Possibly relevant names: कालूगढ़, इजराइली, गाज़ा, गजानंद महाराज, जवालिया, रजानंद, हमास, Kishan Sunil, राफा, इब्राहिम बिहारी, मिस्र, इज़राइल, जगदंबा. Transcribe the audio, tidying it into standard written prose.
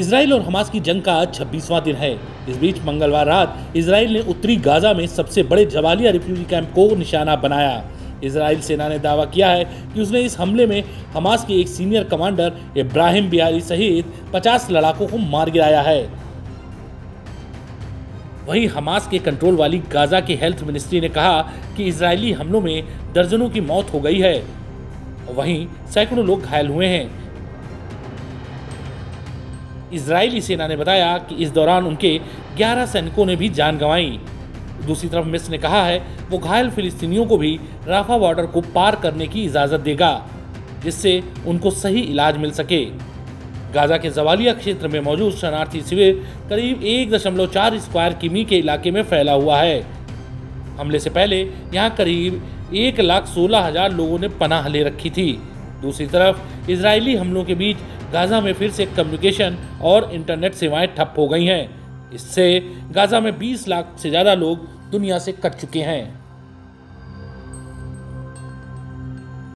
इज़राइल और हमास की जंग का आज 26वां दिन है। इस बीच मंगलवार रात इज़राइल ने उत्तरी गाज़ा में सबसे बड़े जवालिया रिफ्यूजी कैंप को निशाना बनाया। इज़राइल सेना ने दावा किया है कि उसने इस हमले में हमास के एक सीनियर कमांडर इब्राहिम बिहारी सहित 50 लड़ाकों को मार गिराया है। वहीं हमास के कंट्रोल वाली गाज़ा की हेल्थ मिनिस्ट्री ने कहा कि इज़राइली हमलों में दर्जनों की मौत हो गई है, वहीं सैकड़ों लोग घायल हुए हैं। इजरायली सेना ने बताया कि इस दौरान उनके 11 सैनिकों ने भी जान गंवाई। दूसरी तरफ मिस्र ने कहा है वो घायल फिलिस्तीनियों को भी राफा बॉर्डर को पार करने की इजाज़त देगा, जिससे उनको सही इलाज मिल सके। गाज़ा के जवालिया क्षेत्र में मौजूद शरणार्थी शिविर करीब 1.4 स्क्वायर किमी के इलाके में फैला हुआ है। हमले से पहले यहाँ करीब 1,16,000 लोगों ने पनाह ले रखी थी। दूसरी तरफ इजरायली हमलों के बीच गाज़ा में फिर से कम्युनिकेशन और इंटरनेट सेवाएं ठप हो गई हैं। इससे गाज़ा में 20 लाख से ज़्यादा लोग दुनिया से कट चुके हैं।